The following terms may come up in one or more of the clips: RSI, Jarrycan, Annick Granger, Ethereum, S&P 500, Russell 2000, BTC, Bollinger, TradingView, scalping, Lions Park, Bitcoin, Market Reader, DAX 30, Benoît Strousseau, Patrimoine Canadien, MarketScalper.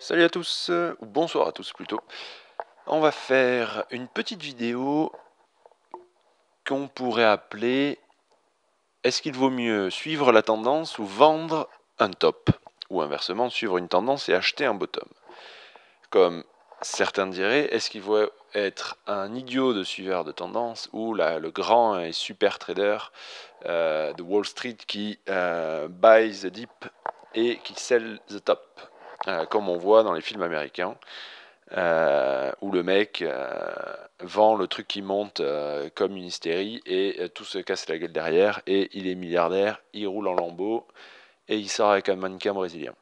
Salut à tous, ou bonsoir à tous plutôt. On va faire une petite vidéo qu'on pourrait appeler « Est-ce qu'il vaut mieux suivre la tendance ou vendre un top ?» Ou inversement, suivre une tendance et acheter un bottom. Comme certains diraient, est-ce qu'il vaut être un idiot de suiveur de tendance ou le grand et super trader de Wall Street qui buy the dip et qui sell the top, comme on voit dans les films américains, où le mec vend le truc qui monte comme une hystérie et tout se casse la gueule derrière, et il est milliardaire, il roule en lambeau et il sort avec un mannequin brésilien.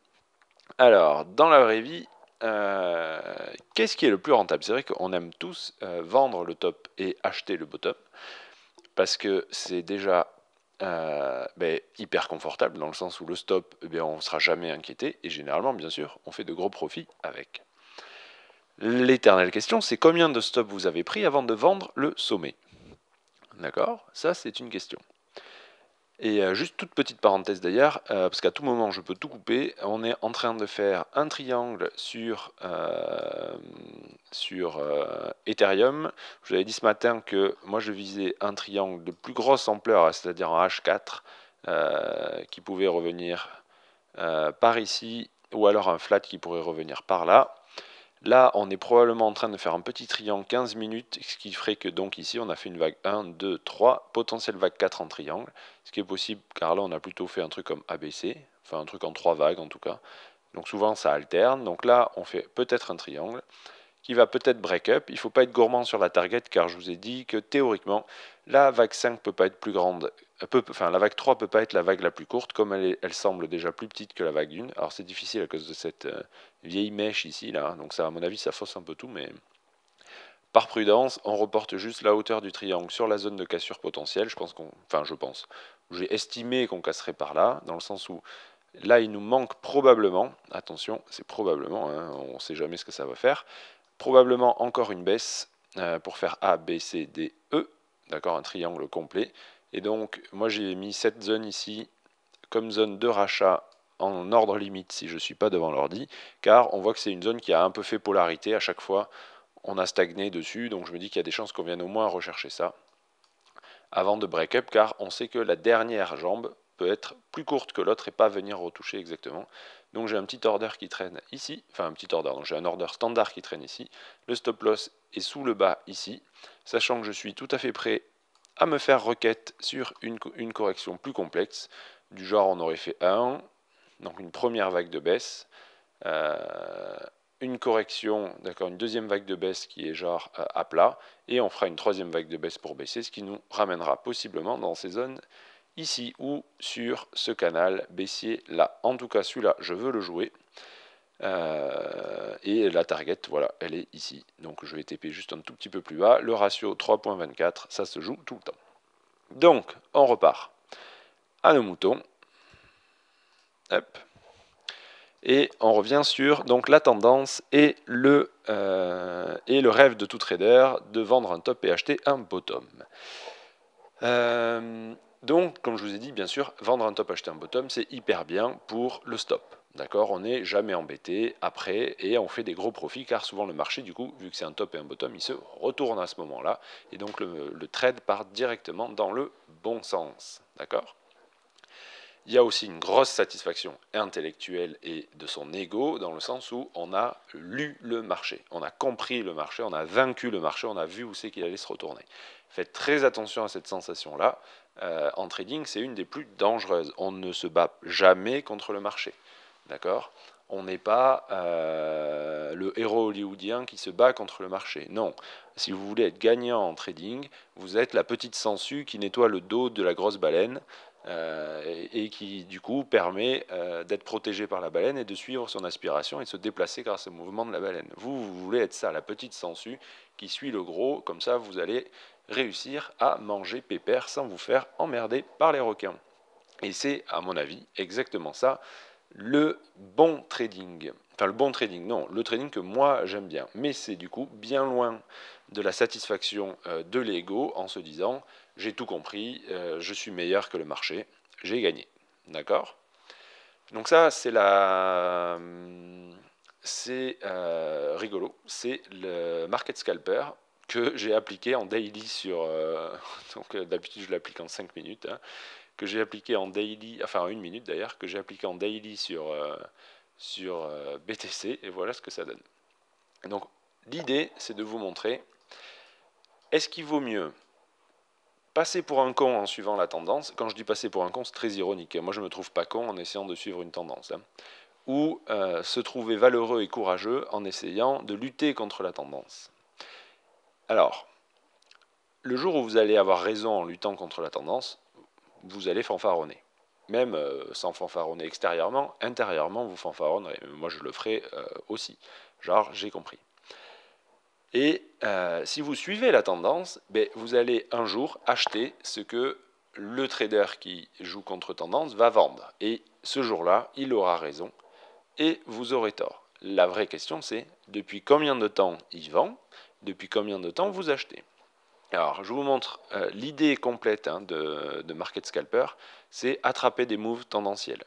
Alors, dans la vraie vie, qu'est-ce qui est le plus rentable? C'est vrai qu'on aime tous vendre le top et acheter le bottom, parce que c'est déjà hyper confortable, dans le sens où le stop, on ne sera jamais inquiété, et généralement, bien sûr, on fait de gros profits avec. L'éternelle question, c'est combien de stops vous avez pris avant de vendre le sommet? D'accord? Ça, c'est une question. Et juste toute petite parenthèse d'ailleurs, parce qu'à tout moment je peux tout couper, on est en train de faire un triangle sur Ethereum. Je vous avais dit ce matin que moi je visais un triangle de plus grosse ampleur, c'est-à-dire en H4, qui pouvait revenir par ici, ou alors un flat qui pourrait revenir par là. Là, on est probablement en train de faire un petit triangle 15 minutes, ce qui ferait que donc ici, on a fait une vague 1, 2, 3, potentielle vague 4 en triangle, ce qui est possible, car là, on a plutôt fait un truc comme ABC, enfin un truc en 3 vagues en tout cas. Donc souvent, ça alterne. Donc là, on fait peut-être un triangle qui va peut-être break up. Il ne faut pas être gourmand sur la target, car je vous ai dit que théoriquement, la vague 5 peut pas être plus grande, la vague 3 peut pas être la vague la plus courte, comme elle semble déjà plus petite que la vague 1. Alors c'est difficile à cause de cette vieille mèche ici, là, donc ça, à mon avis, ça fausse un peu tout, mais par prudence, on reporte juste la hauteur du triangle sur la zone de cassure potentielle. Je pense qu'on, j'ai estimé qu'on casserait par là, dans le sens où là, il nous manque probablement, attention, c'est probablement, hein, on ne sait jamais ce que ça va faire, probablement encore une baisse pour faire A, B, C, D, E, d'accord, un triangle complet. Et donc, moi j'ai mis cette zone ici comme zone de rachat en ordre limite si je ne suis pas devant l'ordi, car on voit que c'est une zone qui a un peu fait polarité, à chaque fois on a stagné dessus, donc je me dis qu'il y a des chances qu'on vienne au moins rechercher ça avant de break up, car on sait que la dernière jambe peut être plus courte que l'autre et pas venir retoucher exactement. Donc j'ai un petit order qui traîne ici, enfin un petit order, donc j'ai un order standard qui traîne ici, le stop loss est sous le bas ici, sachant que je suis tout à fait prêt à me faire requête sur une correction plus complexe, du genre on aurait fait 1, donc une première vague de baisse, une correction, d'accord, une deuxième vague de baisse qui est genre à plat, et on fera une troisième vague de baisse pour baisser, ce qui nous ramènera possiblement dans ces zones ici ou sur ce canal baissier là. En tout cas, celui-là, je veux le jouer. Et la target, voilà, elle est ici. Donc je vais TP juste un tout petit peu plus bas. Le ratio 3.24, ça se joue tout le temps. Donc, on repart à nos moutons. Hop. Et on revient sur donc, la tendance et le rêve de tout trader de vendre un top et acheter un bottom. Donc, comme je vous ai dit, bien sûr, vendre un top, acheter un bottom, c'est hyper bien pour le stop. D'accord, on n'est jamais embêté après et on fait des gros profits, car souvent le marché, du coup, vu que c'est un top et un bottom, il se retourne à ce moment-là. Et donc, le trade part directement dans le bon sens. D'accord ? Il y a aussi une grosse satisfaction intellectuelle et de son ego, dans le sens où on a lu le marché, on a compris le marché, on a vaincu le marché, on a vu où c'est qu'il allait se retourner. Faites très attention à cette sensation-là. En trading, c'est une des plus dangereuses. On ne se bat jamais contre le marché. D'accord ? On n'est pas le héros hollywoodien qui se bat contre le marché. Non. Si vous voulez être gagnant en trading, vous êtes la petite sangsue qui nettoie le dos de la grosse baleine et qui, du coup, permet d'être protégé par la baleine et de suivre son aspiration et de se déplacer grâce au mouvement de la baleine. Vous voulez être ça, la petite sangsue qui suit le gros. Comme ça, vous allez réussir à manger pépère sans vous faire emmerder par les requins. Et c'est, à mon avis, exactement ça. Le bon trading, enfin le bon trading, non, le trading que moi j'aime bien, mais c'est du coup bien loin de la satisfaction de l'ego en se disant j'ai tout compris, je suis meilleur que le marché, j'ai gagné, d'accord ? Donc ça c'est la... c'est rigolo, c'est le MarketScalper que j'ai appliqué en daily sur... donc d'habitude je l'applique en 5 minutes, hein, que j'ai appliqué en daily, enfin en 1 minute d'ailleurs, que j'ai appliqué en daily sur, BTC, et voilà ce que ça donne. Et donc l'idée, c'est de vous montrer, est-ce qu'il vaut mieux passer pour un con en suivant la tendance? Quand je dis passer pour un con, c'est très ironique. Moi, je ne me trouve pas con en essayant de suivre une tendance. Hein. Ou se trouver valeureux et courageux en essayant de lutter contre la tendance. Alors, le jour où vous allez avoir raison en luttant contre la tendance, vous allez fanfaronner. Même sans fanfaronner extérieurement, intérieurement, vous fanfaronnerez. Moi, je le ferai aussi. Genre, j'ai compris. Et si vous suivez la tendance, ben, vous allez un jour acheter ce que le trader qui joue contre tendance va vendre. Et ce jour-là, il aura raison et vous aurez tort. La vraie question, c'est depuis combien de temps il vend, depuis combien de temps vous achetez. Alors, je vous montre l'idée complète hein, de MarketScalper, c'est attraper des moves tendanciels.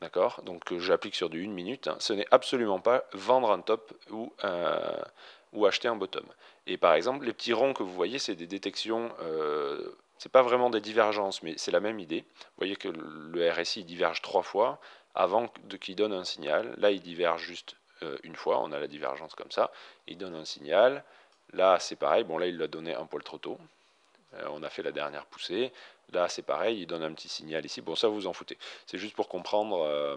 D'accord? Donc, j'applique sur du 1 minute. Hein. Ce n'est absolument pas vendre un top ou acheter un bottom. Et par exemple, les petits ronds que vous voyez, c'est des détections, c'est pas vraiment des divergences, mais c'est la même idée. Vous voyez que le RSI diverge 3 fois avant qu'il donne un signal. Là, il diverge juste une fois, on a la divergence comme ça. Il donne un signal. Là, c'est pareil. Bon, là, il l'a donné un poil trop tôt. On a fait la dernière poussée. Là, c'est pareil, il donne un petit signal ici. Bon, ça, vous en foutez. C'est juste pour comprendre...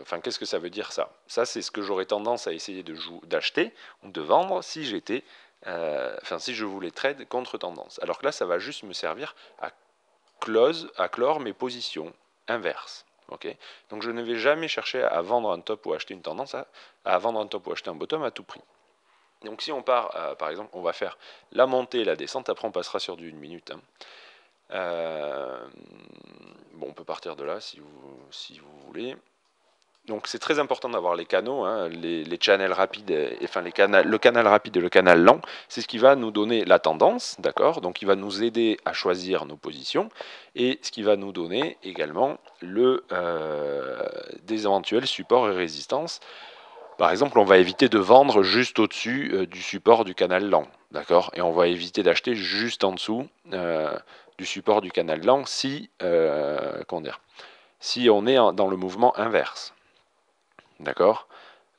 Enfin, qu'est-ce que ça veut dire ça? Ça, c'est ce que j'aurais tendance à essayer d'acheter ou de vendre si j'étais, si je voulais trade contre tendance. Alors que là, ça va juste me servir à clore mes positions inverses. Okay, donc, je ne vais jamais chercher à vendre un top ou acheter une tendance, à vendre un top ou acheter un bottom à tout prix. Donc, si on part, par exemple, on va faire la montée et la descente. Après, on passera sur du 1 minute. Hein. Bon, on peut partir de là si vous voulez. Donc c'est très important d'avoir les canaux, hein, les channels rapides, le canal rapide et le canal lent. C'est ce qui va nous donner la tendance, d'accord? Donc il va nous aider à choisir nos positions et ce qui va nous donner également des éventuels supports et résistances. Par exemple, on va éviter de vendre juste au-dessus du support du canal lent, d'accord? Et on va éviter d'acheter juste en dessous du support du canal lent si on est dans le mouvement inverse. D'accord,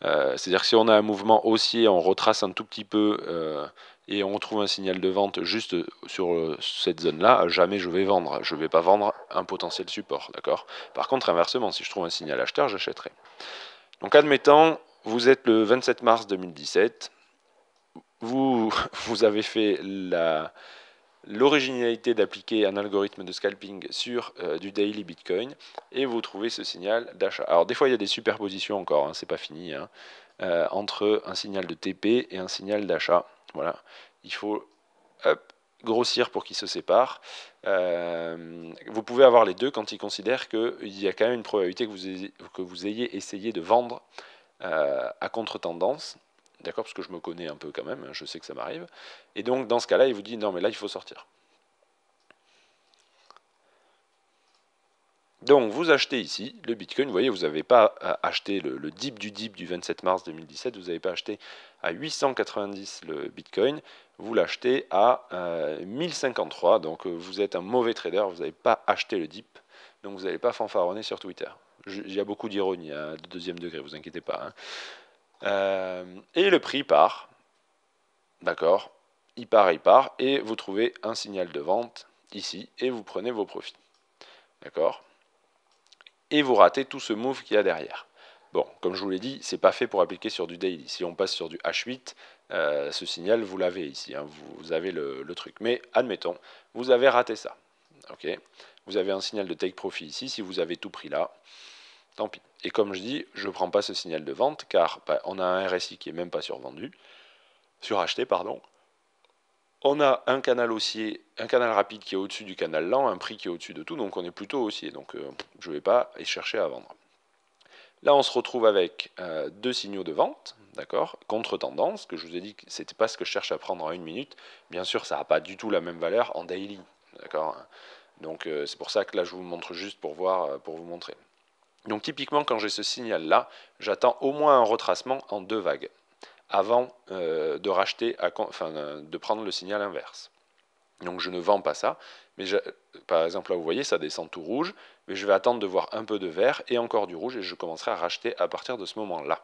c'est-à-dire que si on a un mouvement haussier, on retrace un tout petit peu et on trouve un signal de vente juste sur cette zone-là, jamais je vais vendre. Je ne vais pas vendre un potentiel support. D'accord. Par contre, inversement, si je trouve un signal acheteur, j'achèterai. Donc, admettons, vous êtes le 27 mars 2017. Vous avez fait l'originalité d'appliquer un algorithme de scalping sur du daily Bitcoin et vous trouvez ce signal d'achat. Alors des fois il y a des superpositions encore, hein, c'est pas fini, hein, entre un signal de TP et un signal d'achat. Voilà, il faut grossir pour qu'ils se séparent. Vous pouvez avoir les deux quand ils considèrent qu'il y a quand même une probabilité que vous ayez essayé de vendre à contre-tendance. D'accord, parce que je me connais un peu quand même, je sais que ça m'arrive. Et donc, dans ce cas-là, il vous dit, non, mais là, il faut sortir. Donc, vous achetez ici le Bitcoin. Vous voyez, vous n'avez pas acheté le dip du 27 mars 2017. Vous n'avez pas acheté à 890 le Bitcoin. Vous l'achetez à 1053. Donc, vous êtes un mauvais trader. Vous n'avez pas acheté le dip. Donc, vous n'allez pas fanfaronner sur Twitter. Il y a beaucoup d'ironie à deuxième degré, vous inquiétez pas. Hein. Et le prix part, d'accord, il part, et vous trouvez un signal de vente ici, et vous prenez vos profits, d'accord, et vous ratez tout ce move qu'il y a derrière. Bon, comme je vous l'ai dit, c'est pas fait pour appliquer sur du daily. Si on passe sur du H8, ce signal, vous l'avez ici, hein, vous avez le truc. Mais admettons, vous avez raté ça, ok, vous avez un signal de take profit ici, si vous avez tout pris là, tant pis. Et comme je dis, je ne prends pas ce signal de vente car ben, on a un RSI qui n'est même pas suracheté, pardon. On a un canal haussier, un canal rapide qui est au-dessus du canal lent, un prix qui est au-dessus de tout, donc on est plutôt haussier. Donc je ne vais pas chercher à vendre. Là, on se retrouve avec deux signaux de vente, d'accord, contre-tendance, que je vous ai dit que ce n'était pas ce que je cherche à prendre en 1 minute. Bien sûr, ça n'a pas du tout la même valeur en daily, d'accord. Donc c'est pour ça que là, je vous montre juste pour vous montrer. Donc typiquement, quand j'ai ce signal-là, j'attends au moins un retracement en deux vagues avant de racheter, de prendre le signal inverse. Donc je ne vends pas ça, mais par exemple là vous voyez ça descend tout rouge, mais je vais attendre de voir un peu de vert et encore du rouge et je commencerai à racheter à partir de ce moment-là.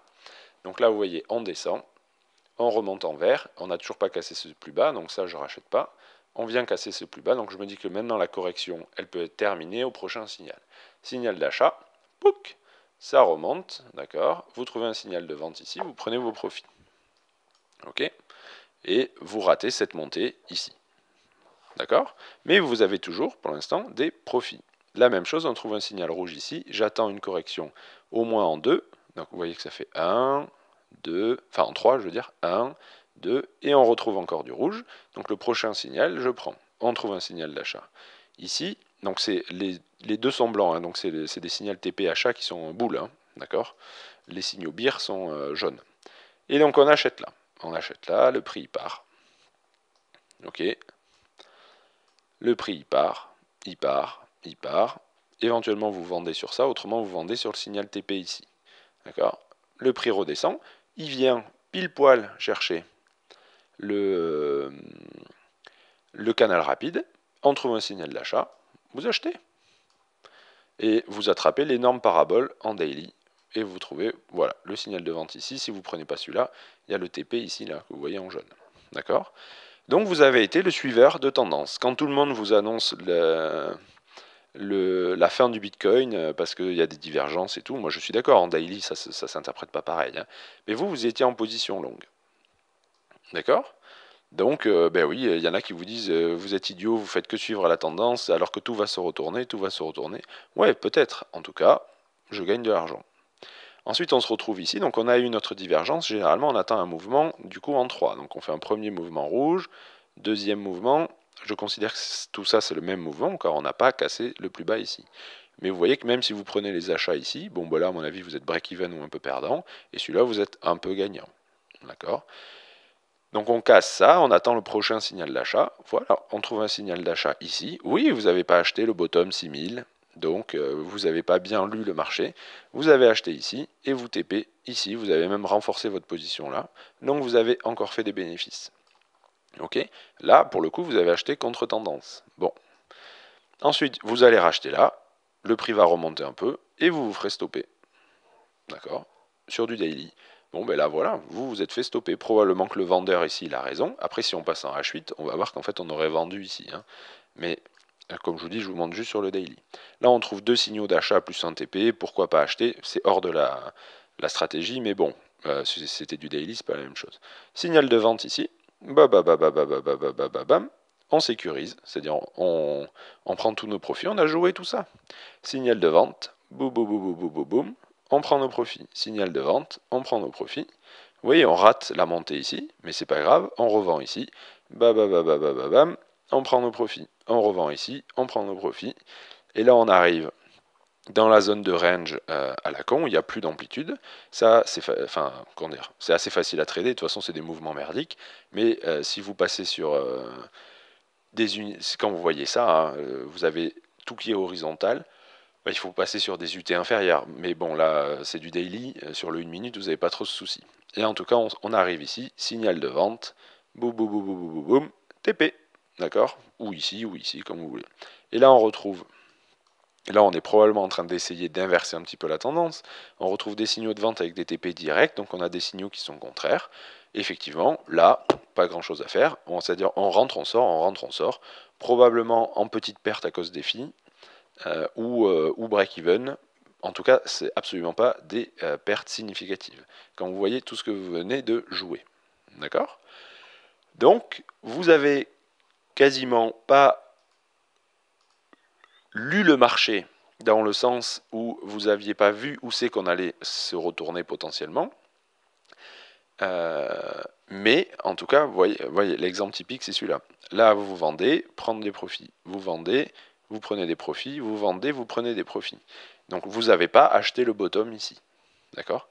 Donc là vous voyez on descend, on remonte en vert, on n'a toujours pas cassé ce plus bas, donc ça je ne rachète pas, on vient casser ce plus bas, donc je me dis que maintenant la correction elle peut être terminée au prochain signal. Signal d'achat, pouc, ça remonte, d'accord, vous trouvez un signal de vente ici, vous prenez vos profits, ok, et vous ratez cette montée ici. D'accord? Mais vous avez toujours, pour l'instant, des profits. La même chose, on trouve un signal rouge ici. J'attends une correction au moins en 2. Donc vous voyez que ça fait 1, 2, enfin en 3, je veux dire 1, 2, et on retrouve encore du rouge. Donc le prochain signal, je prends. On trouve un signal d'achat. Ici, donc les deux sont blancs, hein, donc c'est des signaux TP-achat qui sont en boule. Hein, d'accord? Les signaux BIR sont jaunes. Et donc on achète là. On achète là, le prix part. Ok. Le prix, il part. Éventuellement, vous vendez sur ça. Autrement, vous vendez sur le signal TP ici. D'accord? Le prix redescend. Il vient pile-poil chercher le canal rapide. On trouve un signal d'achat. Vous achetez. Et vous attrapez l'énorme parabole en daily. Et vous trouvez voilà, le signal de vente ici. Si vous ne prenez pas celui-là, il y a le TP ici, là, que vous voyez en jaune. D'accord? Donc vous avez été le suiveur de tendance. Quand tout le monde vous annonce la fin du Bitcoin, parce qu'il y a des divergences et tout, moi je suis d'accord, en daily ça ne s'interprète pas pareil. Hein. Mais vous, vous étiez en position longue. D'accord? Donc, ben oui, il y en a qui vous disent, vous êtes idiot, vous faites que suivre la tendance, alors que tout va se retourner, tout va se retourner. Ouais, peut-être, en tout cas, je gagne de l'argent. Ensuite, on se retrouve ici, donc on a eu notre divergence. Généralement, on atteint un mouvement, du coup, en 3. Donc, on fait un premier mouvement rouge, deuxième mouvement. Je considère que tout ça, c'est le même mouvement, car on n'a pas cassé le plus bas ici. Mais vous voyez que même si vous prenez les achats ici, bon, ben là, à mon avis, vous êtes break-even ou un peu perdant, et celui-là, vous êtes un peu gagnant. D'accord? Donc, on casse ça, on attend le prochain signal d'achat. Voilà, on trouve un signal d'achat ici. Oui, vous n'avez pas acheté le bottom 6000. Donc, vous n'avez pas bien lu le marché, vous avez acheté ici et vous TP ici, vous avez même renforcé votre position là, donc vous avez encore fait des bénéfices. Ok, là, pour le coup, vous avez acheté contre tendance. Bon, ensuite, vous allez racheter là, le prix va remonter un peu et vous vous ferez stopper. D'accord, sur du daily. Bon, ben là, voilà, vous vous êtes fait stopper. Probablement que le vendeur ici, il a raison. Après, si on passe en H8, on va voir qu'en fait, on aurait vendu ici. Hein. Mais... comme je vous dis, je vous montre juste sur le daily. Là, on trouve deux signaux d'achat plus un TP. Pourquoi pas acheter? C'est hors de la stratégie, mais bon, si c'était du daily, c'est pas la même chose. Signal de vente ici. Bam, on sécurise, c'est-à-dire on prend tous nos profits. On a joué tout ça. Signal de vente. Boum, boum, boum, on prend nos profits. Signal de vente. On prend nos profits. Vous voyez, on rate la montée ici, mais c'est pas grave. On revend ici. Bam, on prend nos profits. On revend ici, on prend nos profits. Et là, on arrive dans la zone de range à la con. Il n'y a plus d'amplitude. Ça, c'est assez facile à trader. De toute façon, c'est des mouvements merdiques. Mais si vous passez sur des unités... Quand vous voyez ça, hein, vous avez tout qui est horizontal. Bah, il faut passer sur des UT inférieures. Mais bon, là, c'est du daily. Sur le 1 minute, vous n'avez pas trop de soucis. Et en tout cas, on arrive ici. Signal de vente. Boum, boum, boum, TP. D'accord? Ou ici, comme vous voulez. Et là, on retrouve... Et là, on est probablement en train d'essayer d'inverser un petit peu la tendance. On retrouve des signaux de vente avec des TP directs, donc on a des signaux qui sont contraires. Effectivement, là, pas grand-chose à faire. C'est-à-dire, on rentre, on sort, on rentre, on sort. Probablement en petite perte à cause des filles, ou break-even. En tout cas, c'est absolument pas des pertes significatives. Quand vous voyez tout ce que vous venez de jouer. D'accord? Donc, vous avez... quasiment pas lu le marché dans le sens où vous n'aviez pas vu où c'est qu'on allait se retourner potentiellement. Mais en tout cas, vous voyez l'exemple typique, c'est celui-là. Là, vous vendez, prendre des profits. Vous vendez, vous prenez des profits. Vous vendez, vous prenez des profits. Donc, vous n'avez pas acheté le bottom ici. D'accord ?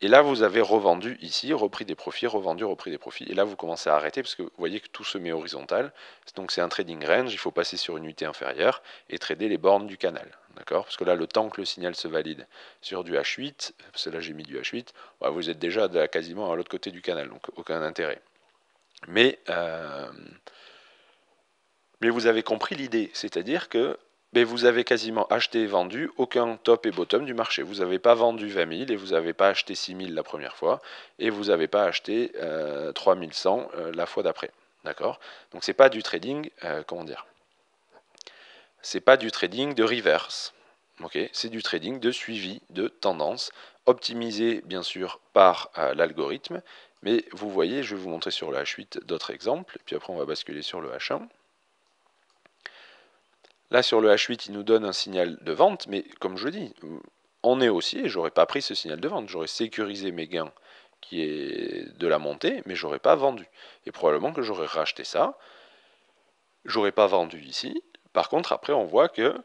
Et là, vous avez revendu ici, repris des profits, revendu, repris des profits. Et là, vous commencez à arrêter parce que vous voyez que tout se met horizontal. Donc, c'est un trading range. Il faut passer sur une unité inférieure et trader les bornes du canal. D'accord, parce que là, le temps que le signal se valide sur du H8, parce que là j'ai mis du H8, bah, vous êtes déjà quasiment à l'autre côté du canal, donc aucun intérêt. Mais vous avez compris l'idée, c'est-à-dire que vous avez quasiment acheté et vendu aucun top et bottom du marché. Vous n'avez pas vendu 20 000 et vous n'avez pas acheté 6 000 la première fois et vous n'avez pas acheté 3100 la fois d'après. D'accord? Donc c'est pas du trading, comment dire? C'est pas du trading de reverse. Okay, c'est du trading de suivi de tendance, optimisé bien sûr par l'algorithme. Mais vous voyez, je vais vous montrer sur le H8 d'autres exemples, puis après on va basculer sur le H1. Là, sur le H8, il nous donne un signal de vente, mais comme je dis, on est haussier, je n'aurais pas pris ce signal de vente. J'aurais sécurisé mes gains qui est de la montée, mais je n'aurais pas vendu. Et probablement que j'aurais racheté ça. Je n'aurais pas vendu ici. Par contre, après, on voit que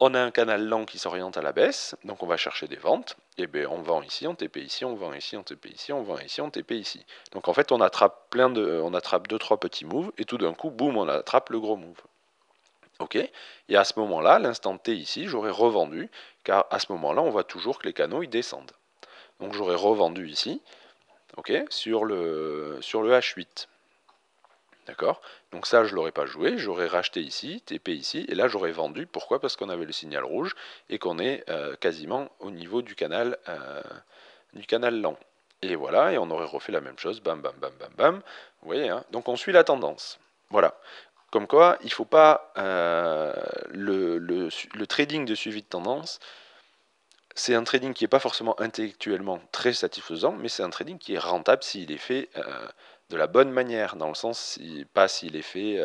on a un canal lent qui s'oriente à la baisse, donc on va chercher des ventes. Et bien on vend ici, on TP ici, on vend ici, on TP ici, on vend ici, on TP ici. Donc en fait on attrape plein de, on attrape 2-3 petits moves et tout d'un coup, boum, on attrape le gros move. Ok. Et à ce moment-là, l'instant T ici, j'aurais revendu, car à ce moment-là, on voit toujours que les canaux ils descendent. Donc j'aurais revendu ici, ok, sur le H8. D'accord? Donc ça, je ne l'aurais pas joué, j'aurais racheté ici, TP ici, et là j'aurais vendu. Pourquoi? Parce qu'on avait le signal rouge et qu'on est quasiment au niveau du canal lent. Et voilà, et on aurait refait la même chose, bam, bam, bam, bam, bam. Vous voyez, hein? Donc on suit la tendance. Voilà. Comme quoi, il ne faut pas... le trading de suivi de tendance, c'est un trading qui n'est pas forcément intellectuellement très satisfaisant, mais c'est un trading qui est rentable s'il est fait... de la bonne manière, dans le sens, pas s'il est fait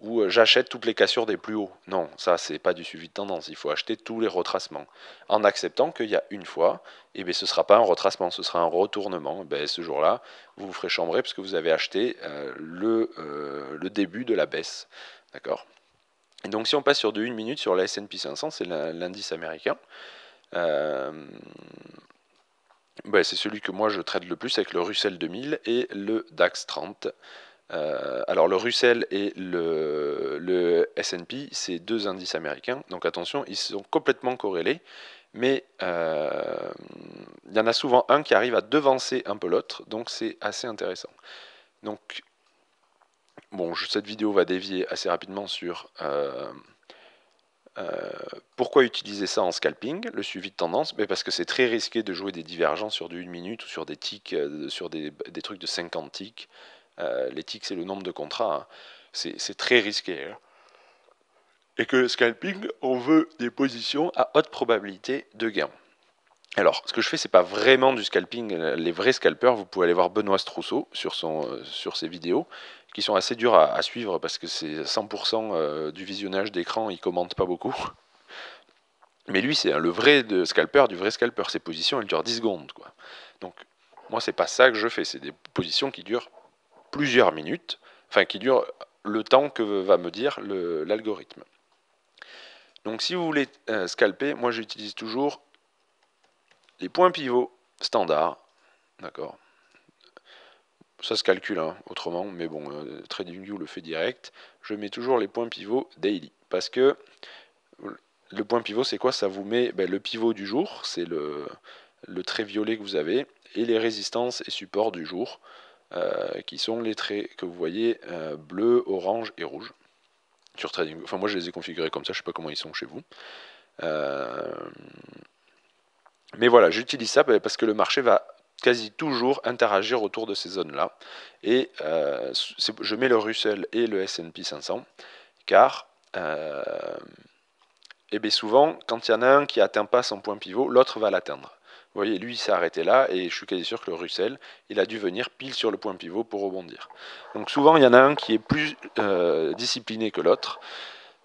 où j'achète toutes les cassures des plus hauts. Non, ça, c'est pas du suivi de tendance. Il faut acheter tous les retracements, en acceptant qu'il y a une fois, et bien, ce ne sera pas un retracement, ce sera un retournement. Ben, ce jour-là, vous vous ferez chambrer parce que vous avez acheté le début de la baisse. D'accord? Et donc, si on passe sur de 1 minute, sur la S&P 500, c'est l'indice américain. Ben, c'est celui que moi je trade le plus avec le Russell 2000 et le DAX 30. Alors le Russell et le S&P, c'est deux indices américains. Donc attention, ils sont complètement corrélés. Mais il y en a souvent un qui arrive à devancer un peu l'autre. Donc c'est assez intéressant. Donc bon, cette vidéo va dévier assez rapidement sur... pourquoi utiliser ça en scalping, le suivi de tendance? Mais parce que c'est très risqué de jouer des divergences sur du 1 minute ou sur des ticks, sur des trucs de 50 ticks. Les ticks, c'est le nombre de contrats. Hein. C'est très risqué. Hein. Et que le scalping, on veut des positions à haute probabilité de gain. Alors, ce que je fais, c'est pas vraiment du scalping. Les vrais scalpers, vous pouvez aller voir Benoît Strousseau sur ses vidéos, qui sont assez durs à suivre parce que c'est 100% du visionnage d'écran, il commente pas beaucoup. Mais lui, c'est le vrai scalper du vrai scalper. Ses positions, elles durent 10 secondes. Quoi. Donc, moi, c'est pas ça que je fais. C'est des positions qui durent plusieurs minutes, enfin, qui durent le temps que va me dire l'algorithme. Donc, si vous voulez scalper, moi, j'utilise toujours les points pivots standards, d'accord. Ça se calcule hein, autrement, mais bon, TradingView le fait direct. Je mets toujours les points pivots daily, parce que le point pivot, c'est quoi? Ça vous met le pivot du jour, c'est le trait violet que vous avez, et les résistances et supports du jour, qui sont les traits que vous voyez bleu, orange et rouge. Sur TradingView, enfin moi je les ai configurés comme ça, je ne sais pas comment ils sont chez vous. Mais voilà, j'utilise ça parce que le marché va quasi toujours interagir autour de ces zones-là. Et je mets le Russell et le S&P 500, car et bien souvent, quand il y en a un qui n'atteint pas son point pivot, l'autre va l'atteindre. Vous voyez, lui, il s'est arrêté là, et je suis quasi sûr que le Russell, il a dû venir pile sur le point pivot pour rebondir. Donc souvent, il y en a un qui est plus discipliné que l'autre.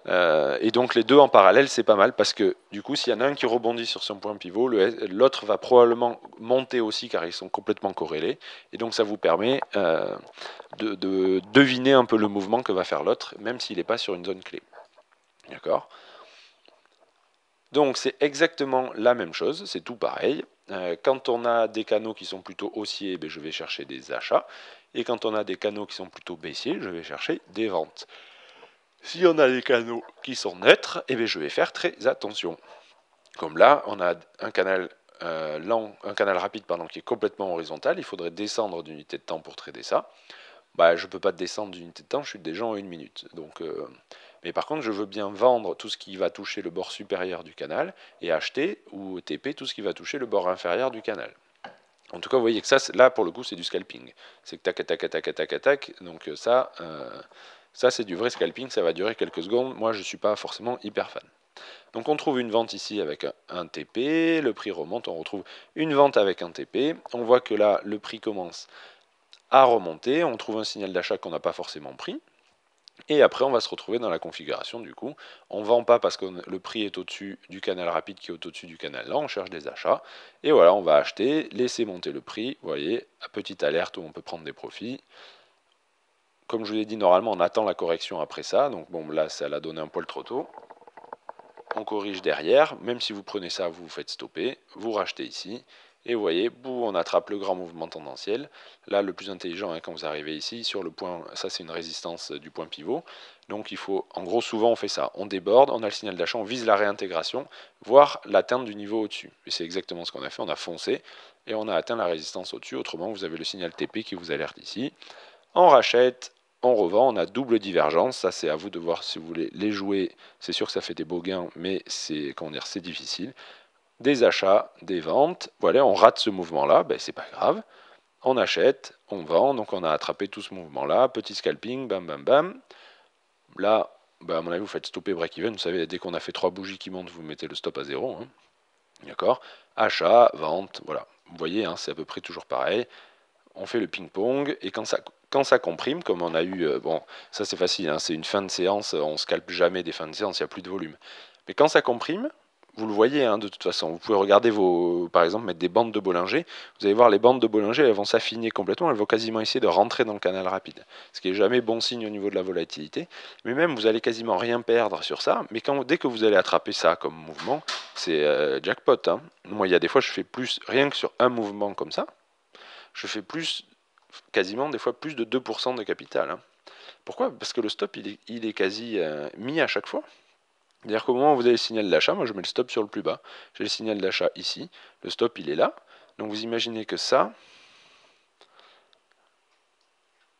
Et donc les deux en parallèle, c'est pas mal parce que du coup, s'il y en a un qui rebondit sur son point pivot, l'autre va probablement monter aussi car ils sont complètement corrélés. Et donc ça vous permet de deviner un peu le mouvement que va faire l'autre, même s'il n'est pas sur une zone clé. D'accord ? Donc c'est exactement la même chose, c'est tout pareil. Quand on a des canaux qui sont plutôt haussiers, ben, je vais chercher des achats. Et quand on a des canaux qui sont plutôt baissiers, je vais chercher des ventes. Si on a des canaux qui sont neutres, eh bien, je vais faire très attention. Comme là, on a un canal rapide qui est complètement horizontal. Il faudrait descendre d'unité de temps pour trader ça. Bah, je ne peux pas descendre d'unité de temps, je suis déjà en 1 minute. Donc, mais par contre, je veux bien vendre tout ce qui va toucher le bord supérieur du canal et acheter ou TP tout ce qui va toucher le bord inférieur du canal. En tout cas, vous voyez que ça, là, pour le coup, c'est du scalping. C'est tac, tac, tac, tac, tac. Donc ça, ça c'est du vrai scalping, ça va durer quelques secondes. Moi, je ne suis pas forcément hyper fan. Donc on trouve une vente ici avec un TP, le prix remonte, on retrouve une vente avec un TP. On voit que là, le prix commence à remonter, on trouve un signal d'achat qu'on n'a pas forcément pris. Et après, on va se retrouver dans la configuration du coup. On ne vend pas parce que le prix est au-dessus du canal rapide qui est au-dessus du canal lent. On cherche des achats. Et voilà, on va acheter, laisser monter le prix. Vous voyez, petite alerte où on peut prendre des profits. Comme je vous l'ai dit, normalement, on attend la correction après ça. Donc bon, là, ça l'a donné un poil trop tôt. On corrige derrière. Même si vous prenez ça, vous vous faites stopper. Vous rachetez ici. Et vous voyez, on attrape le grand mouvement tendanciel. Là, le plus intelligent, hein, quand vous arrivez ici, sur le point, ça c'est une résistance du point pivot. Donc il faut, en gros, souvent on fait ça. On déborde, on a le signal d'achat, on vise la réintégration, voire l'atteinte du niveau au-dessus. Et c'est exactement ce qu'on a fait, on a foncé et on a atteint la résistance au-dessus. Autrement, vous avez le signal TP qui vous alerte ici. On rachète, on revend, on a double divergence. Ça c'est à vous de voir si vous voulez les jouer. C'est sûr que ça fait des beaux gains, mais c'est difficile. Des achats, des ventes, voilà, on rate ce mouvement-là, ben, c'est pas grave, on achète, on vend, donc on a attrapé tout ce mouvement-là, petit scalping, bam bam bam, là, ben, à mon avis, vous faites stopper break-even, vous savez, dès qu'on a fait 3 bougies qui montent, vous mettez le stop à 0, hein. D'accord, achat, vente, voilà, vous voyez, hein, c'est à peu près toujours pareil, on fait le ping-pong, et quand ça comprime, comme on a eu, bon, ça c'est facile, hein, c'est une fin de séance, on scalpe jamais des fins de séance, il n'y a plus de volume, mais quand ça comprime, vous le voyez, hein, de toute façon, vous pouvez regarder, par exemple, mettre des bandes de Bollinger. Vous allez voir, les bandes de Bollinger, elles vont s'affiner complètement, elles vont quasiment essayer de rentrer dans le canal rapide. Ce qui n'est jamais bon signe au niveau de la volatilité. Mais même, vous allez quasiment rien perdre sur ça. Mais dès que vous allez attraper ça comme mouvement, c'est jackpot. Hein. Moi, il y a des fois, je fais plus, rien que sur un mouvement comme ça, je fais plus, quasiment des fois, plus de 2% de capital. Hein. Pourquoi? Parce que le stop, il est quasi mis à chaque fois. C'est-à-dire qu'au moment où vous avez le signal d'achat, moi je mets le stop sur le plus bas. J'ai le signal d'achat ici, le stop il est là. Donc vous imaginez que ça,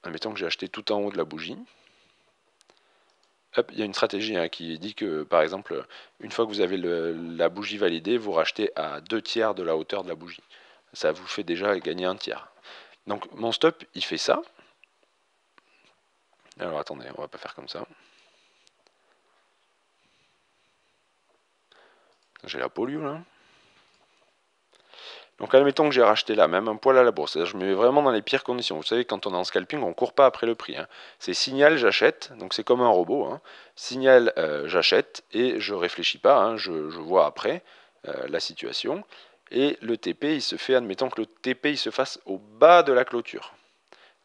admettons que j'ai acheté tout en haut de la bougie. Hop, il y a une stratégie hein, qui dit que, par exemple, une fois que vous avez la bougie validée, vous rachetez à 2 tiers de la hauteur de la bougie. Ça vous fait déjà gagner 1 tiers. Donc mon stop, il fait ça. Alors attendez, on va pas faire comme ça. J'ai la polio là. Donc admettons que j'ai racheté là, même un poil à la bourse. C'est-à-dire que je me mets vraiment dans les pires conditions. Vous savez, quand on est en scalping, on ne court pas après le prix. Hein. C'est signal, j'achète. Donc c'est comme un robot. Hein. Signal, j'achète et je ne réfléchis pas. Hein. Je vois après la situation. Et le TP, il se fait, admettons que le TP, il se fasse au bas de la clôture.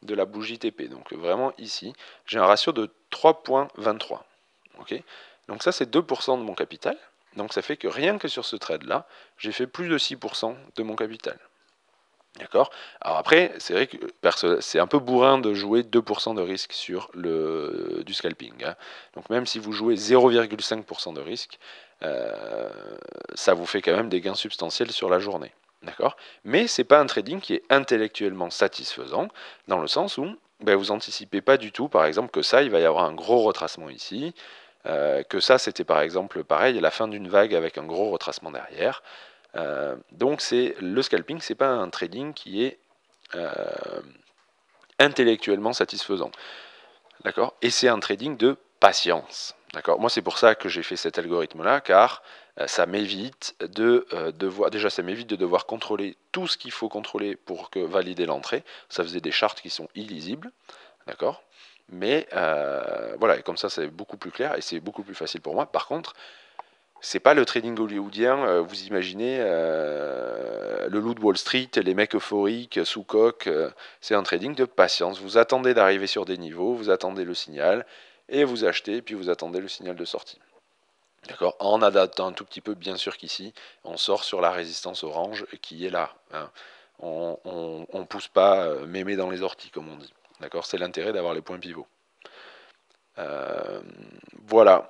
De la bougie TP. Donc vraiment ici, j'ai un ratio de 3.23. Okay, donc ça, c'est 2% de mon capital. Donc ça fait que rien que sur ce trade-là, j'ai fait plus de 6% de mon capital. D'accord? Alors après, c'est vrai que c'est un peu bourrin de jouer 2% de risque sur du scalping. Hein. Donc même si vous jouez 0,5% de risque, ça vous fait quand même des gains substantiels sur la journée. D'accord? Mais ce n'est pas un trading qui est intellectuellement satisfaisant, dans le sens où ben, vous n'anticipez pas du tout, par exemple, que ça, il va y avoir un gros retracement ici. Que ça c'était par exemple pareil à la fin d'une vague avec un gros retracement derrière, donc le scalping c'est pas un trading qui est intellectuellement satisfaisant, d'accord, et c'est un trading de patience, d'accord. Moi c'est pour ça que j'ai fait cet algorithme là, car ça m'évite de devoir contrôler tout ce qu'il faut contrôler pour que valider l'entrée. Ça faisait des chartes qui sont illisibles, d'accord. Mais voilà, et comme ça, c'est beaucoup plus clair et c'est beaucoup plus facile pour moi. Par contre, c'est pas le trading hollywoodien, vous imaginez, le loup de Wall Street, les mecs euphoriques, sous coque. C'est un trading de patience. Vous attendez d'arriver sur des niveaux, vous attendez le signal et vous achetez, puis vous attendez le signal de sortie. D'accord, en adaptant un tout petit peu, bien sûr qu'ici, on sort sur la résistance orange qui est là. Hein. On pousse pas mémé dans les orties, comme on dit. D'accord, c'est l'intérêt d'avoir les points pivots. Voilà.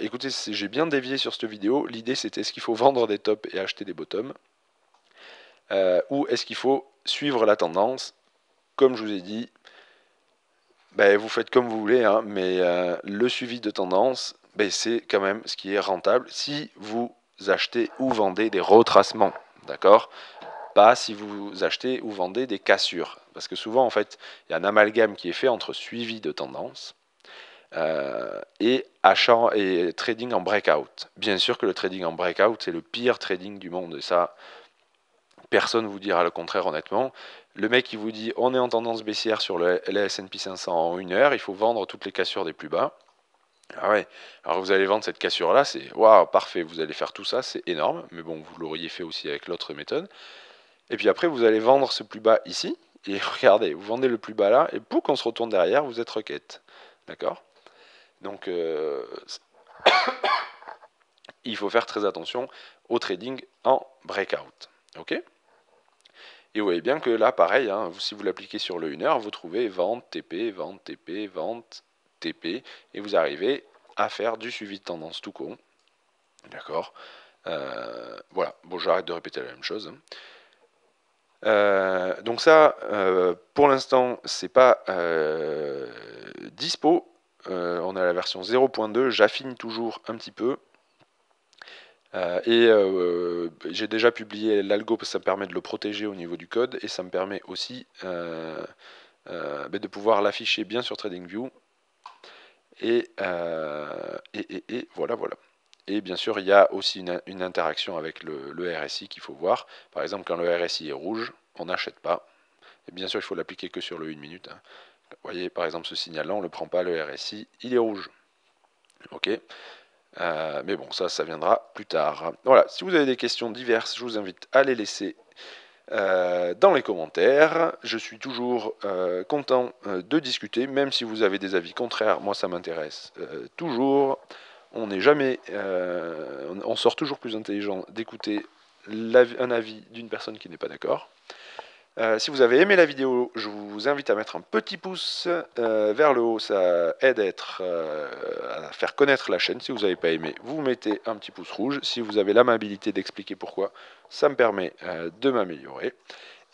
Écoutez, j'ai bien dévié sur cette vidéo. L'idée, c'était est-ce qu'il faut vendre des tops et acheter des bottoms, ou est-ce qu'il faut suivre la tendance? Comme je vous ai dit, ben, vous faites comme vous voulez, hein, mais le suivi de tendance, ben, c'est quand même ce qui est rentable si vous achetez ou vendez des retracements, d'accord? Pas si vous achetez ou vendez des cassures, parce que souvent, en fait, il y a un amalgame qui est fait entre suivi de tendance et achat et trading en breakout. Bien sûr que le trading en breakout, c'est le pire trading du monde, et ça, personne ne vous dira le contraire, honnêtement. Le mec qui vous dit on est en tendance baissière sur le S&P 500 en une heure, il faut vendre toutes les cassures des plus bas. Ah ouais, alors vous allez vendre cette cassure là, c'est waouh, parfait, vous allez faire tout ça, c'est énorme, mais bon, vous l'auriez fait aussi avec l'autre méthode. Et puis après, vous allez vendre ce plus bas ici, et regardez, vous vendez le plus bas là, et pour qu'on se retourne derrière, vous êtes requête. D'accord? Donc, il faut faire très attention au trading en breakout. Ok? Et vous voyez bien que là, pareil, hein, si vous l'appliquez sur le 1h, vous trouvez vente, TP, vente, TP, vente, TP, et vous arrivez à faire du suivi de tendance tout con. D'accord? Voilà, bon, j'arrête de répéter la même chose. Donc ça, pour l'instant, c'est pas dispo. On a la version 0.2, j'affine toujours un petit peu. J'ai déjà publié l'algo parce que ça me permet de le protéger au niveau du code et ça me permet aussi de pouvoir l'afficher bien sur TradingView et voilà. Et bien sûr il y a aussi une interaction avec le RSI qu'il faut voir. Par exemple quand le RSI est rouge, on n'achète pas, et bien sûr il faut l'appliquer que sur le 1 minute. Hein. Vous voyez par exemple ce signal là, on ne le prend pas, le RSI il est rouge. Ok. Mais bon, ça viendra plus tard. Voilà, si vous avez des questions diverses, je vous invite à les laisser dans les commentaires. Je suis toujours content de discuter, même si vous avez des avis contraires, moi ça m'intéresse toujours. On sort toujours plus intelligent d'écouter un avis d'une personne qui n'est pas d'accord. Si vous avez aimé la vidéo, je vous invite à mettre un petit pouce vers le haut, ça aide à faire connaître la chaîne. Si vous n'avez pas aimé, vous mettez un petit pouce rouge. Si vous avez l'amabilité d'expliquer pourquoi, ça me permet de m'améliorer.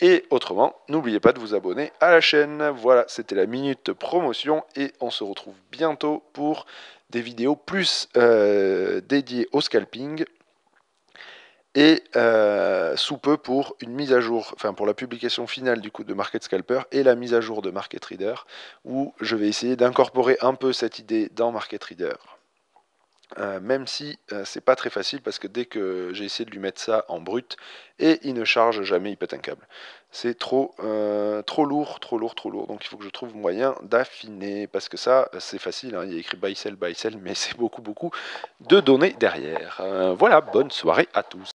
Et autrement, n'oubliez pas de vous abonner à la chaîne. Voilà, c'était la minute promotion et on se retrouve bientôt pour des vidéos plus dédiées au scalping. Et sous peu pour une mise à jour, enfin pour la publication finale du coup de MarketScalper et la mise à jour de Market Reader, où je vais essayer d'incorporer un peu cette idée dans Market Reader. Même si c'est pas très facile parce que dès que j'ai essayé de lui mettre ça en brut, et il ne charge jamais, il pète un câble. C'est trop lourd. Donc il faut que je trouve moyen d'affiner parce que ça c'est facile. Hein, il y a écrit buy sell mais c'est beaucoup de données derrière. Voilà, bonne soirée à tous.